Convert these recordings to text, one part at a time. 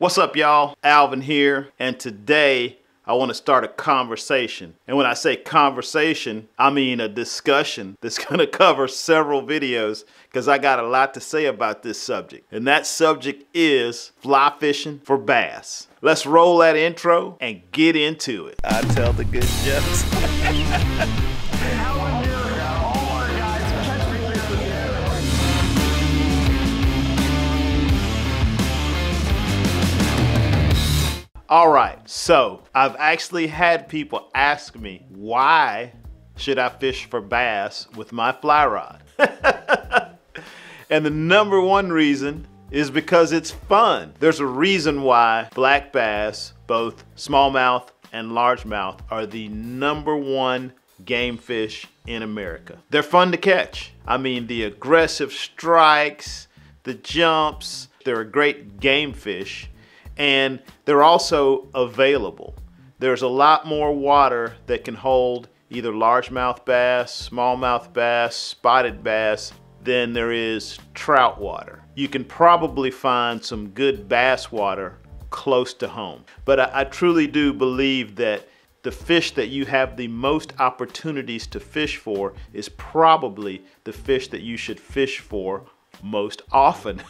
What's up, y'all? Alvin here, and today I want to start a conversation. And when I say conversation, I mean a discussion that's going to cover several videos because I got a lot to say about this subject. And that subject is fly fishing for bass. Let's roll that intro and get into it. I tell the good jokes. All right, so I've actually had people ask me, why should I fish for bass with my fly rod? And the number one reason is because it's fun. There's a reason why black bass, both smallmouth and largemouth, are the number one game fish in America. They're fun to catch. I mean, the aggressive strikes, the jumps, they're a great game fish. And they're also available. There's a lot more water that can hold either largemouth bass, smallmouth bass, spotted bass than there is trout water. You can probably find some good bass water close to home. But I truly do believe that the fish that you have the most opportunities to fish for is probably the fish that you should fish for most often.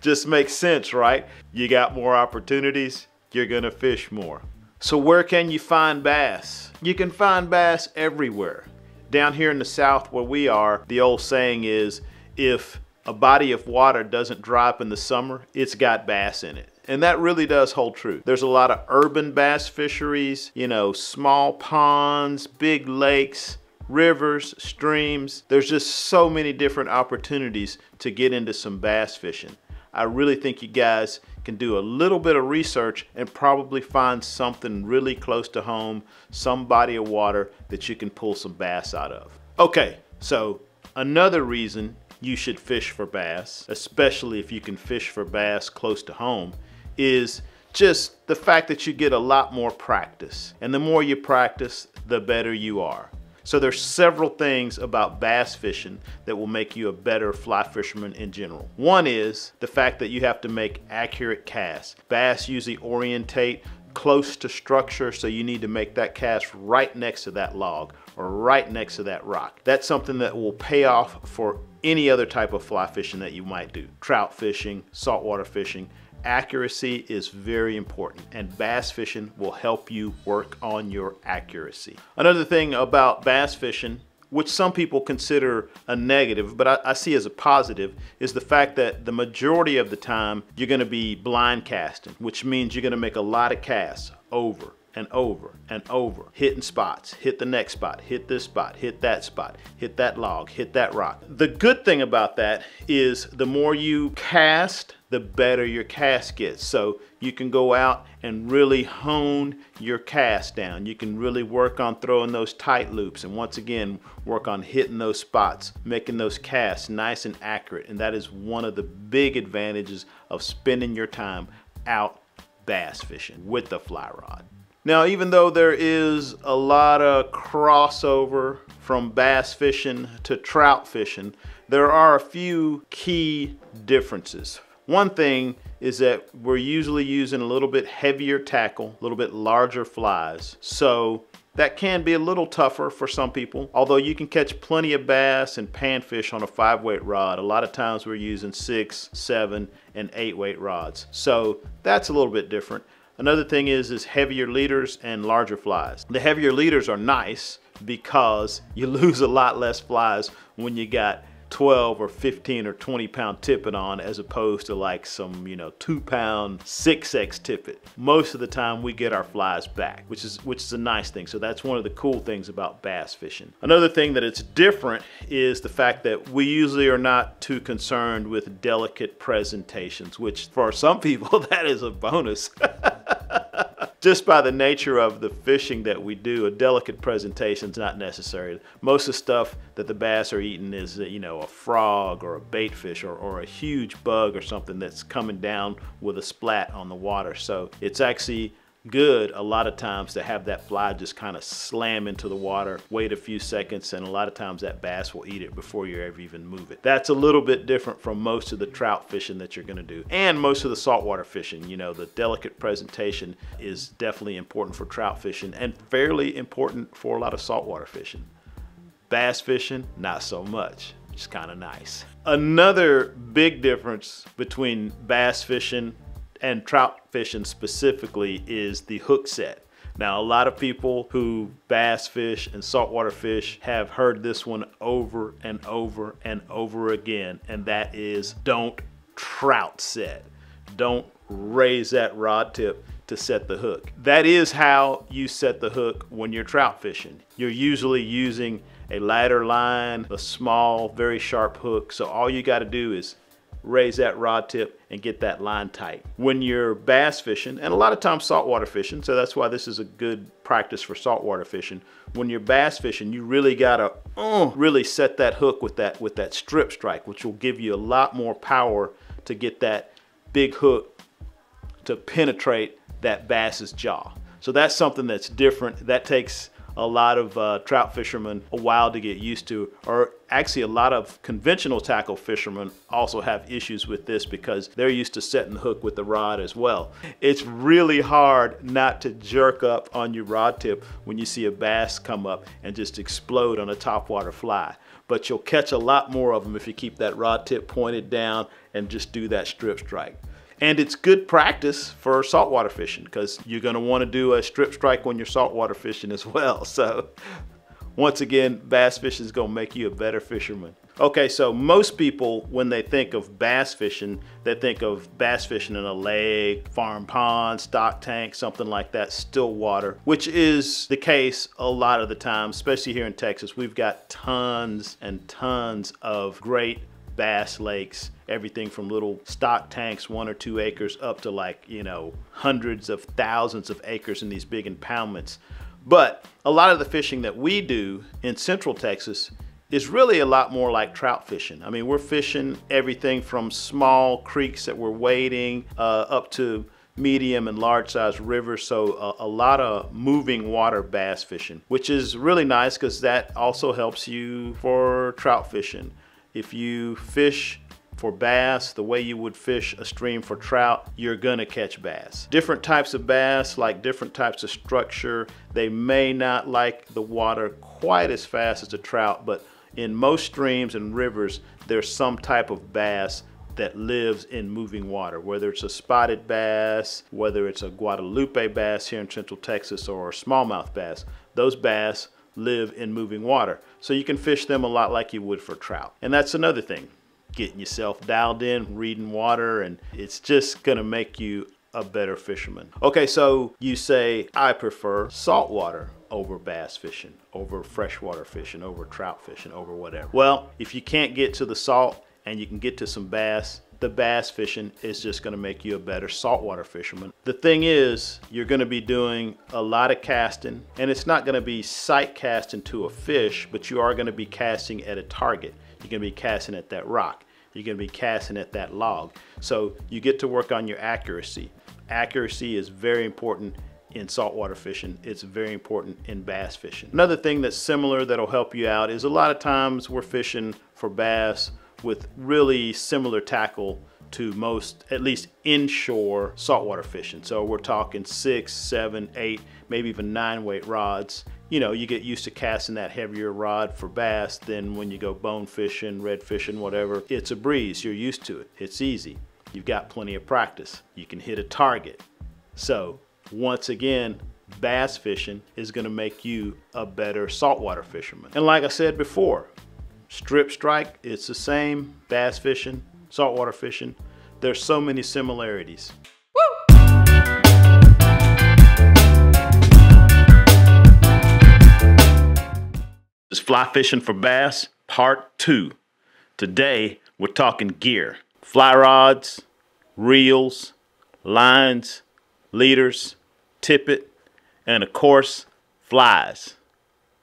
Just makes sense, right? You got more opportunities, you're gonna fish more. So where can you find bass? You can find bass everywhere. Down here in the South where we are, the old saying is, if a body of water doesn't dry up in the summer, it's got bass in it. And that really does hold true. There's a lot of urban bass fisheries, you know, small ponds, big lakes, rivers, streams. There's just so many different opportunities to get into some bass fishing. I really think you guys can do a little bit of research and probably find something really close to home, some body of water that you can pull some bass out of. Okay, so another reason you should fish for bass, especially if you can fish for bass close to home, is just the fact that you get a lot more practice. And the more you practice, the better you are. So there's several things about bass fishing that will make you a better fly fisherman in general. One is the fact that you have to make accurate casts. Bass usually orientate close to structure, so you need to make that cast right next to that log or right next to that rock. That's something that will pay off for any other type of fly fishing that you might do. Trout fishing, saltwater fishing. Accuracy is very important, and bass fishing will help you work on your accuracy. Another thing about bass fishing, which some people consider a negative, but I see as a positive, is the fact that the majority of the time you're going to be blind casting, which means you're going to make a lot of casts over and over and over, hitting spots, hit the next spot, hit this spot, hit that log, hit that rock. The good thing about that is the more you cast, the better your cast gets. So you can go out and really hone your cast down. You can really work on throwing those tight loops, and once again, work on hitting those spots, making those casts nice and accurate. And that is one of the big advantages of spending your time out bass fishing with the fly rod. Now, even though there is a lot of crossover from bass fishing to trout fishing, there are a few key differences. One thing is that we're usually using a little bit heavier tackle, a little bit larger flies. So that can be a little tougher for some people. Although you can catch plenty of bass and panfish on a 5-weight rod, a lot of times we're using 6, 7, and 8-weight rods. So that's a little bit different. Another thing is heavier leaders and larger flies. The heavier leaders are nice because you lose a lot less flies when you got 12 or 15 or 20 pound tippet on, as opposed to like some, you know, 2 pound 6X tippet. Most of the time we get our flies back, which is a nice thing. So that's one of the cool things about bass fishing. Another thing that it's different is the fact that we usually are not too concerned with delicate presentations, which for some people that is a bonus. Just by the nature of the fishing that we do, a delicate presentation is not necessary. Most of the stuff that the bass are eating is, you know, a frog or a bait fish or a huge bug or something that's coming down with a splat on the water. So it's actually good a lot of times to have that fly just kind of slam into the water, wait a few seconds, and a lot of times that bass will eat it before you ever even move it. That's a little bit different from most of the trout fishing that you're gonna do, and most of the saltwater fishing. You know, the delicate presentation is definitely important for trout fishing and fairly important for a lot of saltwater fishing. Bass fishing, not so much. It's kind of nice. Another big difference between bass fishing and trout fishing specifically is the hook set. Now, a lot of people who bass fish and saltwater fish have heard this one over and over and over again, and that is don't trout set. Don't raise that rod tip to set the hook. That is how you set the hook when you're trout fishing. You're usually using a ladder line, a small, very sharp hook. So all you got to do is raise that rod tip and get that line tight. When you're bass fishing, and a lot of times saltwater fishing, so that's why this is a good practice for saltwater fishing. When you're bass fishing, you really gotta really set that hook with that strip strike, which will give you a lot more power to get that big hook to penetrate that bass's jaw. So that's something that's different. That takes a lot of trout fishermen a while to get used to, or actually a lot of conventional tackle fishermen also have issues with this because they're used to setting the hook with the rod as well. It's really hard not to jerk up on your rod tip when you see a bass come up and just explode on a topwater fly. But you'll catch a lot more of them if you keep that rod tip pointed down and just do that strip strike. And it's good practice for saltwater fishing because you're gonna wanna do a strip strike when you're saltwater fishing as well. So once again, bass fishing is gonna make you a better fisherman. Okay, so most people, when they think of bass fishing, they think of bass fishing in a lake, farm pond, stock tank, something like that, still water, which is the case a lot of the time, especially here in Texas. We've got tons and tons of great bass lakes, everything from little stock tanks, 1 or 2 acres, up to, like, you know, hundreds of thousands of acres in these big impoundments. But a lot of the fishing that we do in Central Texas is really a lot more like trout fishing. I mean, we're fishing everything from small creeks that we're wading up to medium and large sized rivers. So a lot of moving water bass fishing, which is really nice because that also helps you for trout fishing. If you fish for bass the way you would fish a stream for trout, you're gonna catch bass. Different types of bass like different types of structure. They may not like the water quite as fast as a trout, but in most streams and rivers, there's some type of bass that lives in moving water, whether it's a spotted bass, whether it's a Guadalupe bass here in Central Texas, or a smallmouth bass. Those bass live in moving water. So you can fish them a lot like you would for trout. And that's another thing, getting yourself dialed in, reading water, and it's just gonna make you a better fisherman. Okay, so you say, I prefer saltwater over bass fishing, over freshwater fishing, over trout fishing, over whatever. Well, if you can't get to the salt and you can get to some bass, the bass fishing is just gonna make you a better saltwater fisherman. The thing is, you're gonna be doing a lot of casting, and it's not gonna be sight casting to a fish, but you are gonna be casting at a target. You're gonna be casting at that rock. You're gonna be casting at that log. So you get to work on your accuracy. Accuracy is very important in saltwater fishing. It's very important in bass fishing. Another thing that's similar that'll help you out is a lot of times we're fishing for bass with really similar tackle to most, at least inshore, saltwater fishing. So we're talking 6, 7, 8, maybe even 9 weight rods. You know, you get used to casting that heavier rod for bass, then when you go bone fishing, red fishing, whatever, it's a breeze, you're used to it, it's easy. You've got plenty of practice, you can hit a target. So once again, bass fishing is gonna make you a better saltwater fisherman. And like I said before, strip strike, it's the same. Bass fishing, saltwater fishing, there's so many similarities. This is Fly Fishing for Bass, part 2. Today, we're talking gear. Fly rods, reels, lines, leaders, tippet, and of course, flies.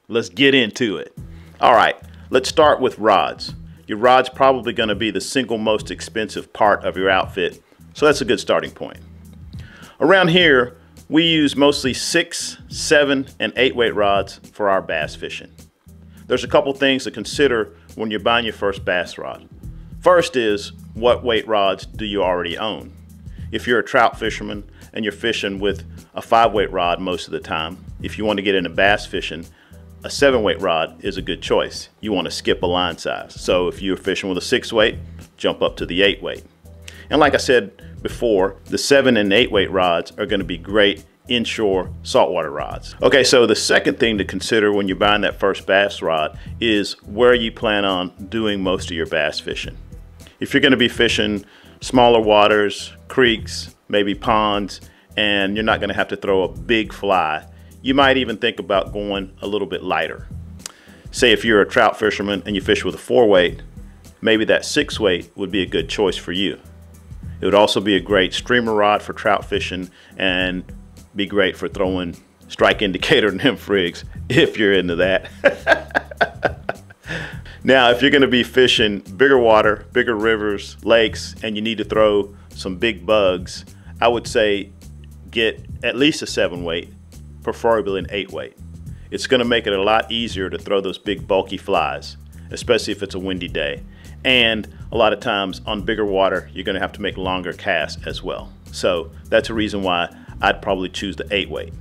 Let's get into it. All right. Let's start with rods. Your rod's probably gonna be the single most expensive part of your outfit, so that's a good starting point. Around here, We use mostly 6, 7, and 8 weight rods for our bass fishing. There's a couple things to consider when you're buying your first bass rod. First is, what weight rods do you already own? If you're a trout fisherman and you're fishing with a 5-weight rod most of the time, if you want to get into bass fishing, a 7-weight rod is a good choice. You want to skip a line size. So if you're fishing with a 6-weight, jump up to the 8-weight. And like I said before, the 7- and 8-weight rods are going to be great inshore saltwater rods. Okay, so the second thing to consider when you're buying that first bass rod is where you plan on doing most of your bass fishing. If you're going to be fishing smaller waters, creeks, maybe ponds, and you're not going to have to throw a big fly, you might even think about going a little bit lighter. Say if you're a trout fisherman and you fish with a 4-weight, maybe that 6-weight would be a good choice for you. It would also be a great streamer rod for trout fishing and be great for throwing strike indicator nymph rigs if you're into that. Now, if you're gonna be fishing bigger water, bigger rivers, lakes, and you need to throw some big bugs, I would say get at least a 7-weight. Preferably an 8-weight. It's going to make it a lot easier to throw those big bulky flies, especially if it's a windy day. And a lot of times on bigger water, you're going to have to make longer casts as well. So that's a reason why I'd probably choose the 8-weight.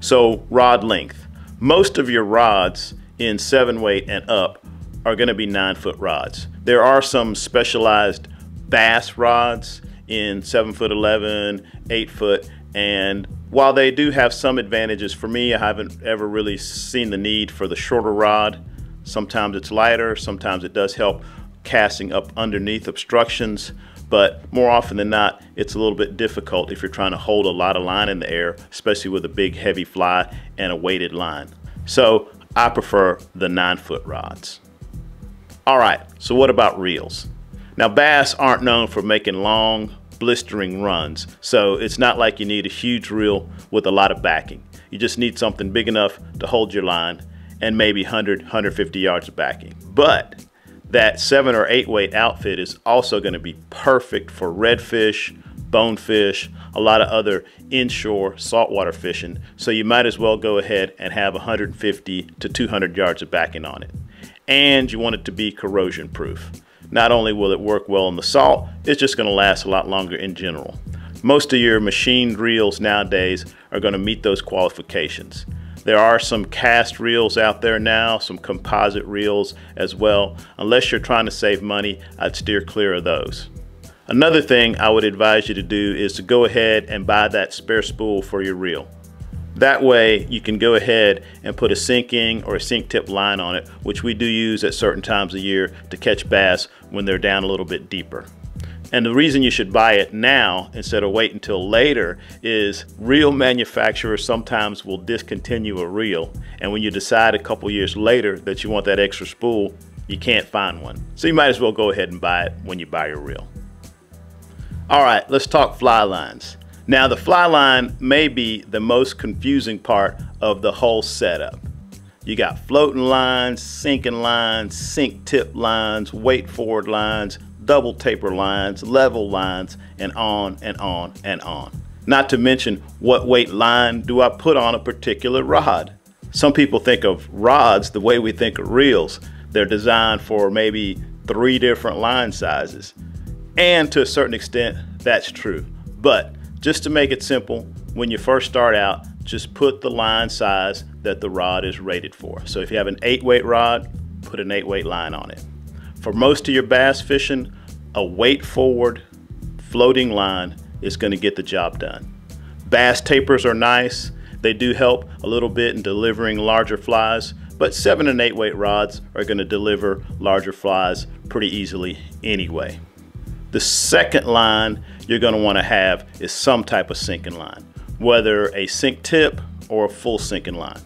So rod length. Most of your rods in 7-weight and up are going to be 9-foot rods. There are some specialized bass rods in 7'11", 8-foot, and while they do have some advantages, for me, I haven't ever really seen the need for the shorter rod. Sometimes it's lighter, sometimes it does help casting up underneath obstructions, but more often than not, it's a little bit difficult if you're trying to hold a lot of line in the air, especially with a big heavy fly and a weighted line. So I prefer the 9-foot rods. All right, so what about reels? Now, bass aren't known for making long, blistering runs, so it's not like you need a huge reel with a lot of backing. You just need something big enough to hold your line and maybe 100, 150 yards of backing. But that 7- or 8-weight outfit is also going to be perfect for redfish, bonefish, a lot of other inshore saltwater fishing, so you might as well go ahead and have 150 to 200 yards of backing on it. And you want it to be corrosion proof. Not only will it work well in the salt, it's just going to last a lot longer in general. Most of your machined reels nowadays are going to meet those qualifications. There are some cast reels out there now, some composite reels as well. Unless you're trying to save money, I'd steer clear of those. Another thing I would advise you to do is to go ahead and buy that spare spool for your reel. That way you can go ahead and put a sinking or a sink tip line on it, which we do use at certain times of year to catch bass when they're down a little bit deeper. And the reason you should buy it now instead of wait until later is reel manufacturers sometimes will discontinue a reel, and when you decide a couple years later that you want that extra spool, you can't find one. So you might as well go ahead and buy it when you buy your reel. All right, let's talk fly lines. Now, the fly line may be the most confusing part of the whole setup. You got floating lines, sinking lines, sink tip lines, weight forward lines, double taper lines, level lines, and on and on and on. Not to mention, what weight line do I put on a particular rod? Some people think of rods the way we think of reels. They're designed for maybe 3 different line sizes. And to a certain extent, that's true. But just to make it simple, when you first start out, just put the line size that the rod is rated for. So if you have an 8-weight rod, put an 8-weight line on it. For most of your bass fishing, a weight forward floating line is going to get the job done. Bass tapers are nice. They do help a little bit in delivering larger flies, but 7- and 8-weight rods are going to deliver larger flies pretty easily anyway. The second line you're going to want to have is some type of sinking line, whether a sink tip or a full sinking line.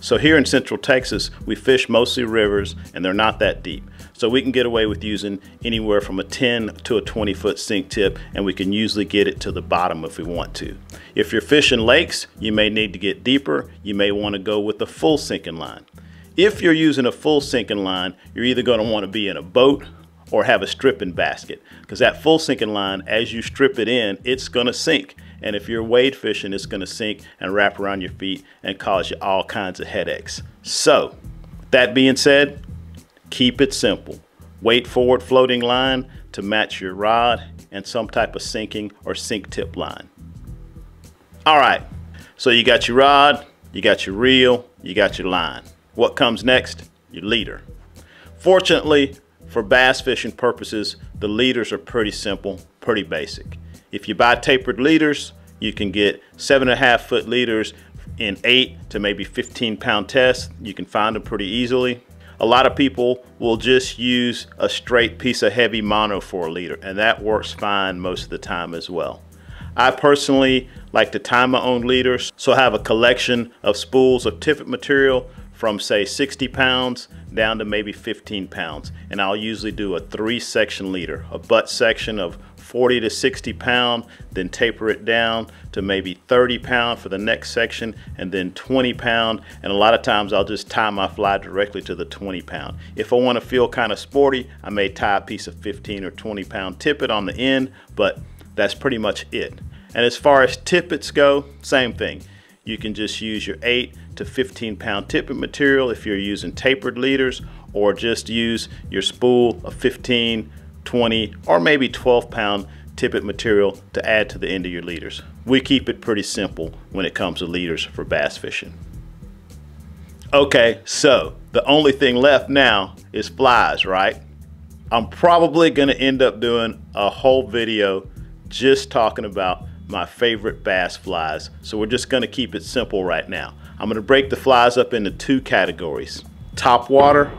So here in Central Texas, we fish mostly rivers and they're not that deep. So we can get away with using anywhere from a 10 to a 20-foot sink tip, and we can usually get it to the bottom if we want to. If you're fishing lakes, you may need to get deeper. You may want to go with a full sinking line. If you're using a full sinking line, you're either going to want to be in a boat or have a stripping basket, because that full sinking line, as you strip it in, it's going to sink And if you're wade fishing, it's going to sink and wrap around your feet and cause you all kinds of headaches. So that being said, keep it simple. Weight forward floating line to match your rod and some type of sinking or sink tip line. All right, so you got your rod, you got your reel, you got your line. What comes next? Your leader. Fortunately, for bass fishing purposes, the leaders are pretty simple, pretty basic. If you buy tapered leaders, you can get 7.5 foot leaders in 8 to maybe 15 pound tests. You can find them pretty easily. A lot of people will just use a straight piece of heavy mono for a leader, and that works fine most of the time as well. I personally like to tie my own leaders, so I have a collection of spools of Tippet material from say 60 pounds down to maybe 15 pounds. And I'll usually do a 3-section leader, a butt section of 40 to 60 pound, then taper it down to maybe 30 pound for the next section, and then 20 pound. And a lot of times I'll just tie my fly directly to the 20 pound. If I want to feel kind of sporty, I may tie a piece of 15 or 20 pound tippet on the end, but that's pretty much it. And as far as tippets go, same thing. You can just use your 8 to 15 pound tippet material if you're using tapered leaders, or just use your spool of 15, 20, or maybe 12 pound tippet material to add to the end of your leaders. We keep it pretty simple when it comes to leaders for bass fishing. Okay, so the only thing left now is flies, right? I'm probably gonna end up doing a whole video just talking about my favorite bass flies, so we're just going to keep it simple right now. I'm going to break the flies up into two categories: topwater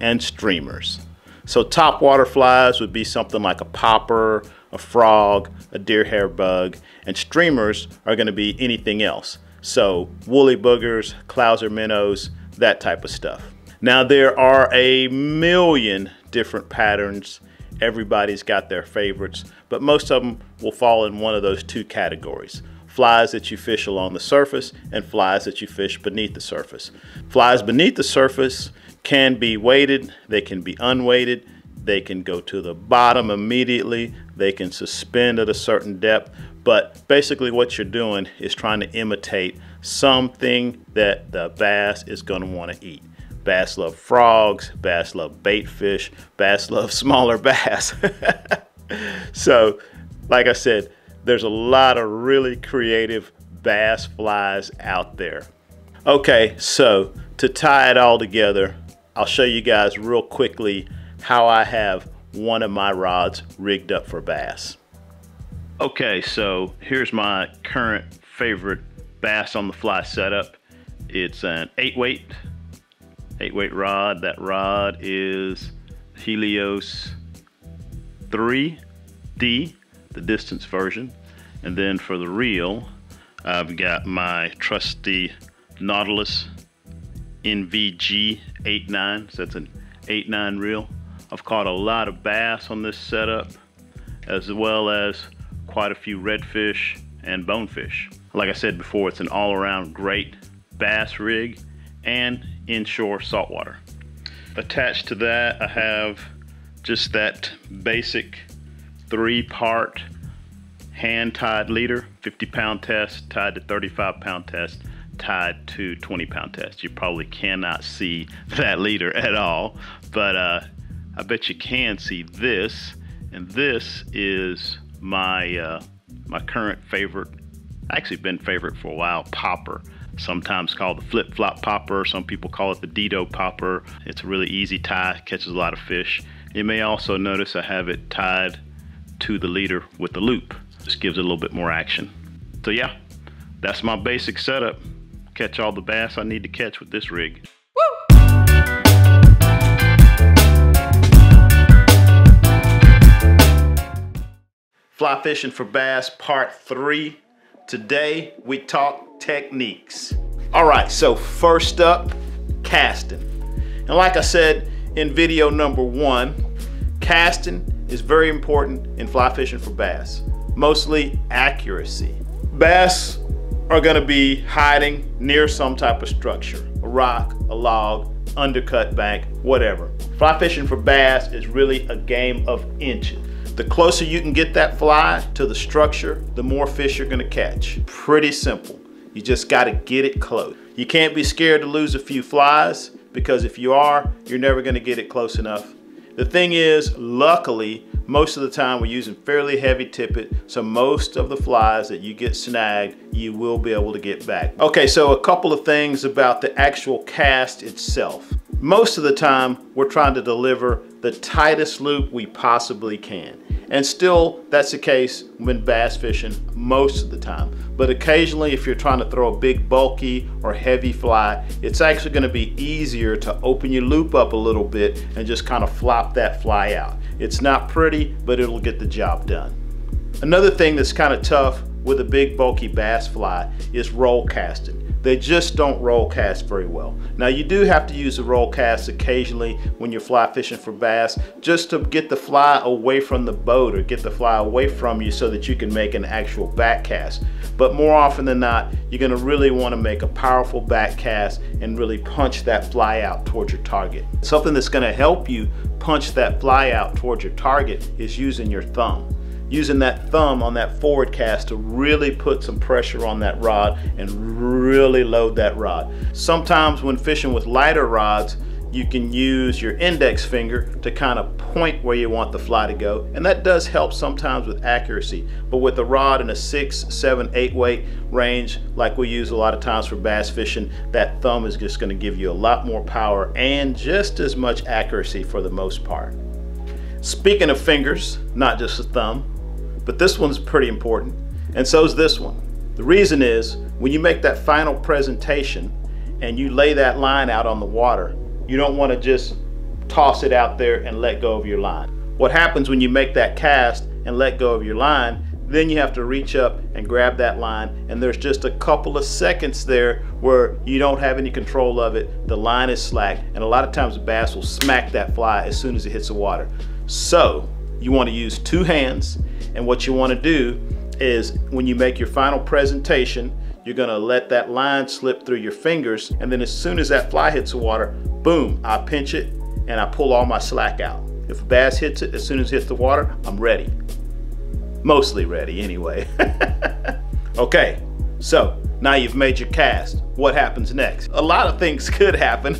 and streamers. So topwater flies would be something like a popper, a frog, a deer hair bug, and streamers are going to be anything else. So woolly boogers, clouser minnows, that type of stuff. Now there are a million different patterns. Everybody's got their favorites, but most of them will fall in one of those two categories: flies that you fish along the surface and flies that you fish beneath the surface. Flies beneath the surface can be weighted, they can be unweighted, they can go to the bottom immediately, they can suspend at a certain depth, but basically what you're doing is trying to imitate something that the bass is going to want to eat. Bass love frogs, bass love bait fish, bass love smaller bass. So, like I said, there's a lot of really creative bass flies out there. Okay, so to tie it all together, I'll show you guys real quickly how I have one of my rods rigged up for bass. Okay, so here's my current favorite bass on the fly setup. It's an 8-weight rod. That rod is Helios 3D, the distance version. And then for the reel, I've got my trusty Nautilus NVG 89. So that's an 89 reel. I've caught a lot of bass on this setup, as well as quite a few redfish and bonefish. Like I said before, it's an all-around great bass rig and inshore saltwater. Attached to that, I have just that basic 3-part hand-tied leader, 50-pound test, tied to 35-pound test, tied to 20-pound test. You probably cannot see that leader at all, but I bet you can see this. And this is my my current favorite, actually been favorite for a while, popper. Sometimes called the flip-flop popper. Some people call it the Dedeaux popper. It's a really easy tie, catches a lot of fish. You may also notice I have it tied to the leader with the loop. Just gives it a little bit more action. So yeah, that's my basic setup. Catch all the bass I need to catch with this rig. Fly fishing for bass, part 3. Today we talk techniques. All right, so first up, casting. And like I said in video number 1, casting is very important in fly fishing for bass, mostly accuracy. Bass are gonna be hiding near some type of structure, a rock, a log, undercut bank, whatever. Fly fishing for bass is really a game of inches. The closer you can get that fly to the structure, the more fish you're gonna catch. Pretty simple. You just gotta get it close. You can't be scared to lose a few flies, because if you are, you're never gonna get it close enough. The thing is, luckily, most of the time we're using fairly heavy tippet, so most of the flies that you get snagged, you will be able to get back. Okay, so a couple of things about the actual cast itself. Most of the time, we're trying to deliver the tightest loop we possibly can. And still, that's the case when bass fishing most of the time. But occasionally, if you're trying to throw a big bulky or heavy fly, it's actually gonna be easier to open your loop up a little bit and just kind of flop that fly out. It's not pretty, but it'll get the job done. Another thing that's kind of tough with a big bulky bass fly is roll casting. They just don't roll cast very well. Now you do have to use the roll cast occasionally when you're fly fishing for bass, just to get the fly away from the boat or get the fly away from you so that you can make an actual back cast. But more often than not, you're gonna really wanna make a powerful back cast and really punch that fly out towards your target. Something that's gonna help you punch that fly out towards your target is using your thumb. Using that thumb on that forward cast to really put some pressure on that rod and really load that rod. Sometimes when fishing with lighter rods, you can use your index finger to kind of point where you want the fly to go, and that does help sometimes with accuracy. But with a rod in a 6, 7, 8 weight range, like we use a lot of times for bass fishing, that thumb is just gonna give you a lot more power and just as much accuracy for the most part. Speaking of fingers, not just the thumb, but this one's pretty important, and so is this one. The reason is, when you make that final presentation and you lay that line out on the water, you don't want to just toss it out there and let go of your line. What happens when you make that cast and let go of your line, then you have to reach up and grab that line, and there's just a couple of seconds there where you don't have any control of it, the line is slack, and a lot of times the bass will smack that fly as soon as it hits the water. So, you want to use two hands, and what you want to do is when you make your final presentation, you're going to let that line slip through your fingers, and then as soon as that fly hits the water, boom, I pinch it and I pull all my slack out. If a bass hits it, as soon as it hits the water, I'm ready. Mostly ready anyway. Okay, so now you've made your cast. What happens next? A lot of things could happen.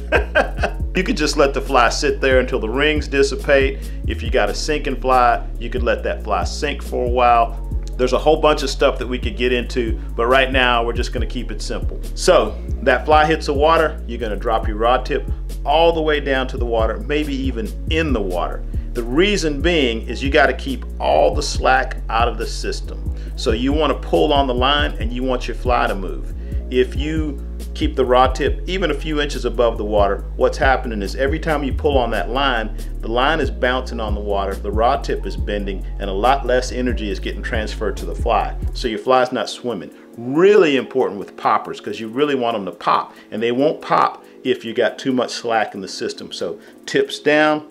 You could just let the fly sit there until the rings dissipate. If you got a sinking fly, you could let that fly sink for a while. There's a whole bunch of stuff that we could get into, but right now we're just gonna keep it simple. So that fly hits the water, you're gonna drop your rod tip all the way down to the water, maybe even in the water. The reason being is you gotta keep all the slack out of the system. So you wanna pull on the line and you want your fly to move. If you keep the rod tip even a few inches above the water, what's happening is every time you pull on that line, the line is bouncing on the water, the rod tip is bending, and a lot less energy is getting transferred to the fly. So your fly's not swimming. Really important with poppers, because you really want them to pop, and they won't pop if you got too much slack in the system. So tips down,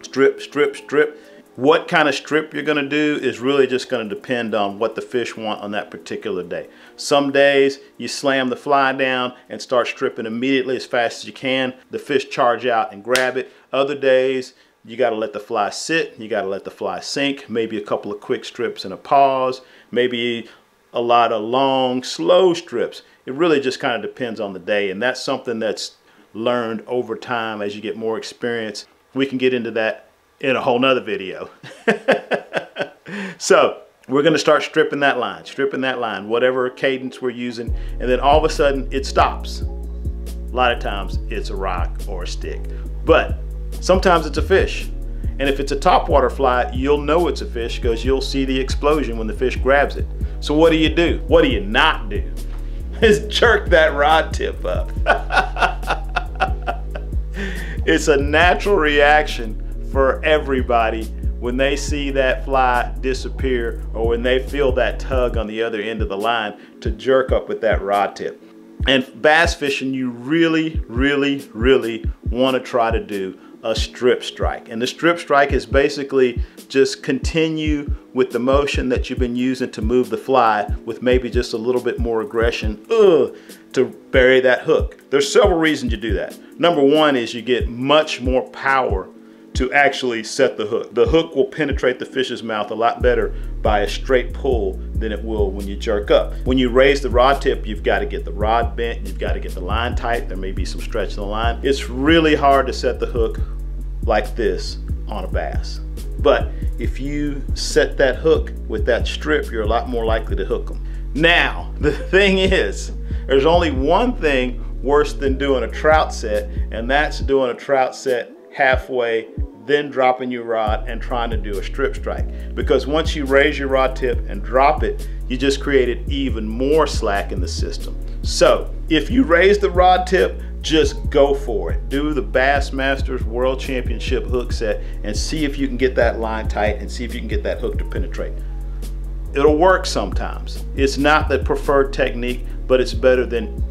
strip, strip, strip. What kind of strip you're gonna do is really just gonna depend on what the fish want on that particular day. Some days you slam the fly down and start stripping immediately as fast as you can. The fish charge out and grab it. Other days you gotta let the fly sit, you gotta let the fly sink, maybe a couple of quick strips and a pause, maybe a lot of long, slow strips. It really just kind of depends on the day, and that's something that's learned over time as you get more experience. We can get into that in a whole nother video. So we're gonna start stripping that line, whatever cadence we're using, and then all of a sudden it stops. A lot of times it's a rock or a stick, but sometimes it's a fish. And if it's a topwater fly, you'll know it's a fish because you'll see the explosion when the fish grabs it. So what do you do? What do you not do? Is jerk that rod tip up. It's a natural reaction for everybody when they see that fly disappear or when they feel that tug on the other end of the line to jerk up with that rod tip. And bass fishing, you really, really, really want to try to do a strip strike. And the strip strike is basically just continue with the motion that you've been using to move the fly with maybe just a little bit more aggression to bury that hook. There's several reasons you do that. Number one is you get much more power to actually set the hook. The hook will penetrate the fish's mouth a lot better by a straight pull than it will when you jerk up. When you raise the rod tip, you've got to get the rod bent, you've got to get the line tight, there may be some stretch in the line. It's really hard to set the hook like this on a bass. But if you set that hook with that strip, you're a lot more likely to hook them. Now, the thing is, there's only one thing worse than doing a trout set, and that's doing a trout set halfway, then dropping your rod and trying to do a strip strike. Because once you raise your rod tip and drop it, you just created even more slack in the system. So if you raise the rod tip, just go for it. Do the Bassmasters World Championship hook set and see if you can get that line tight and see if you can get that hook to penetrate. It'll work sometimes. It's not the preferred technique, but it's better than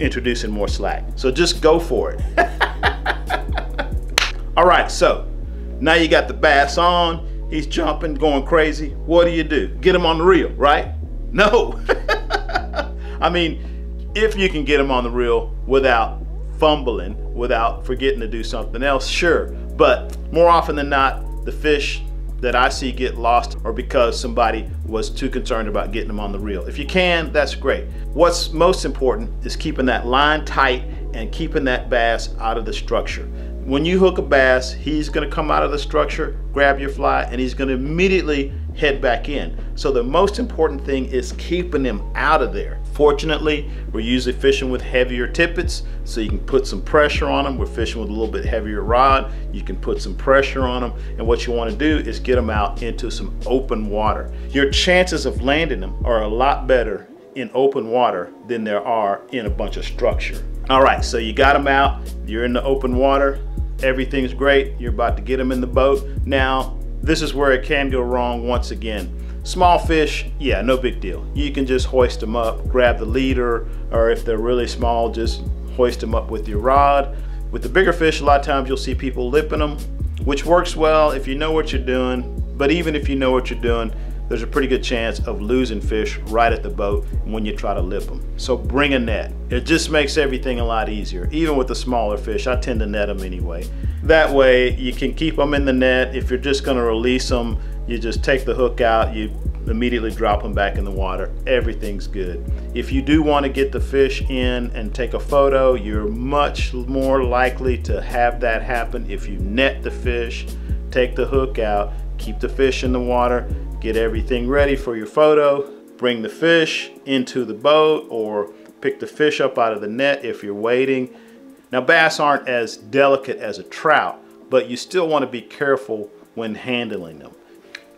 introducing more slack. So just go for it. All right, so now you got the bass on, he's jumping, going crazy. What do? Get him on the reel, right? No. I mean, if you can get him on the reel without fumbling, without forgetting to do something else, sure. But more often than not, the fish that I see get lost or because somebody was too concerned about getting them on the reel. If you can, that's great. What's most important is keeping that line tight and keeping that bass out of the structure. When you hook a bass, he's gonna come out of the structure, grab your fly, and he's gonna immediately head back in. So the most important thing is keeping him out of there. Fortunately, we're usually fishing with heavier tippets, so you can put some pressure on them. We're fishing with a little bit heavier rod. You can put some pressure on them, and what you want to do is get them out into some open water. Your chances of landing them are a lot better in open water than there are in a bunch of structure. All right, so you got them out, you're in the open water, everything's great, you're about to get them in the boat. Now, this is where it can go wrong once again. Small fish, yeah, no big deal. You can just hoist them up, grab the leader, or if they're really small, just hoist them up with your rod. With the bigger fish, a lot of times you'll see people lipping them, which works well if you know what you're doing. But even if you know what you're doing, there's a pretty good chance of losing fish right at the boat when you try to lip them. So bring a net. It just makes everything a lot easier. Even with the smaller fish, I tend to net them anyway. That way you can keep them in the net. If you're just gonna release them, you just take the hook out, you immediately drop them back in the water. Everything's good. If you do want to get the fish in and take a photo, you're much more likely to have that happen if you net the fish, take the hook out, keep the fish in the water, get everything ready for your photo, bring the fish into the boat or pick the fish up out of the net if you're waiting. Now, bass aren't as delicate as a trout, but you still want to be careful when handling them.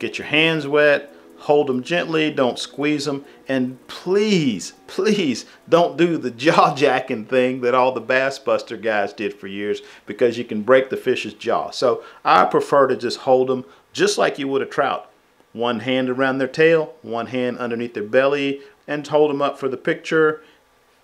Get your hands wet, hold them gently, don't squeeze them, and please, please don't do the jaw jacking thing that all the Bass Buster guys did for years, because you can break the fish's jaw. So I prefer to just hold them just like you would a trout. One hand around their tail, one hand underneath their belly, and hold them up for the picture,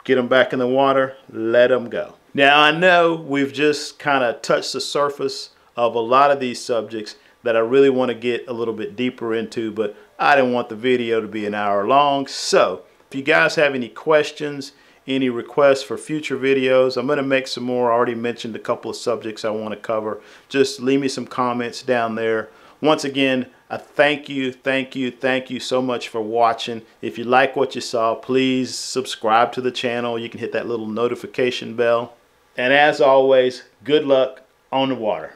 get them back in the water, let them go. Now, I know we've just kind of touched the surface of a lot of these subjects that I really want to get a little bit deeper into, but I didn't want the video to be an hour long. So if you guys have any questions, any requests for future videos, I'm going to make some more. I already mentioned a couple of subjects I want to cover. Just leave me some comments down there. Once again, I thank you so much for watching. If you like what you saw, please subscribe to the channel. You can hit that little notification bell. And as always, good luck on the water.